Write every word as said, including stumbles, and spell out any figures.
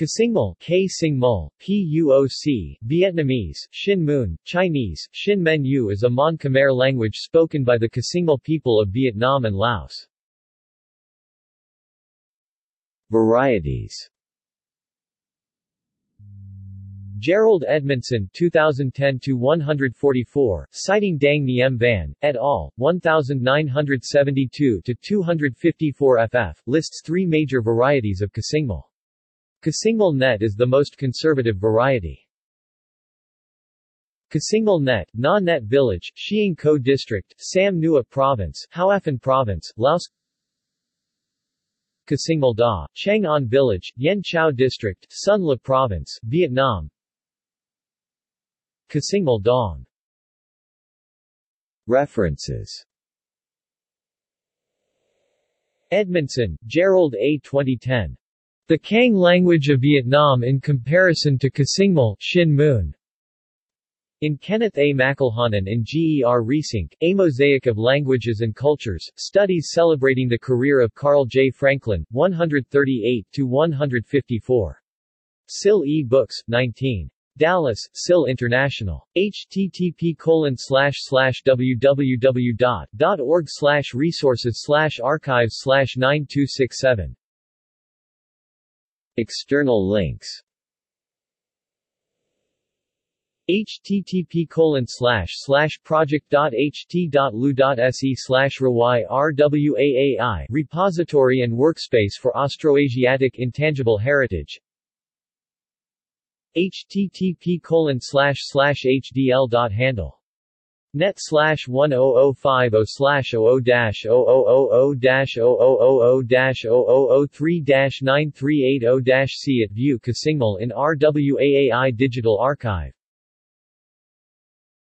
Ksingmul, Ksingmul, P U O C, Vietnamese, Xinh Mun, Chinese, Xinh Men Yu is a Mon Khmer language spoken by the Ksingmul people of Vietnam and Laos. Varieties. Gerald Edmondson, two thousand ten to one hundred forty-four, citing Dang Niem Van, et al., nineteen seventy-two to two fifty-four F F, lists three major varieties of Ksingmul. Ksingmul Net is the most conservative variety. Ksingmul Net, Na Net Village, Xieng Co District, Sam Nua Province, Houaphanh Province, Laos. Ksingmul Da, Chang An Village, Yen Chau District, Son La Province, Vietnam. Ksingmul Dong. References. Edmondson, Gerald A. twenty ten. The Kang Language of Vietnam in Comparison to Ksingmul, Xinh Mun. In Kenneth A. McElhannon and G E R Resink, A Mosaic of Languages and Cultures, Studies Celebrating the Career of Carl J. Franklin, one thirty-eight to one fifty-four. S I L e-books, nineteen. Dallas, S I L International. H T T P colon slash slash w w w dot org slash resources slash archives slash nine two six seven. External links. H T T P colon slash slash project dot h t dot l u dot s e slash r w a i Repository and Workspace for Austroasiatic Intangible Heritage. H T T P colon slash slash h d l dot handle dot net slash one thousand fifty slash zero zero zero zero zero zero zero zero zero three nine three eight zero C at View Ksingmul in R W A A I Digital Archive.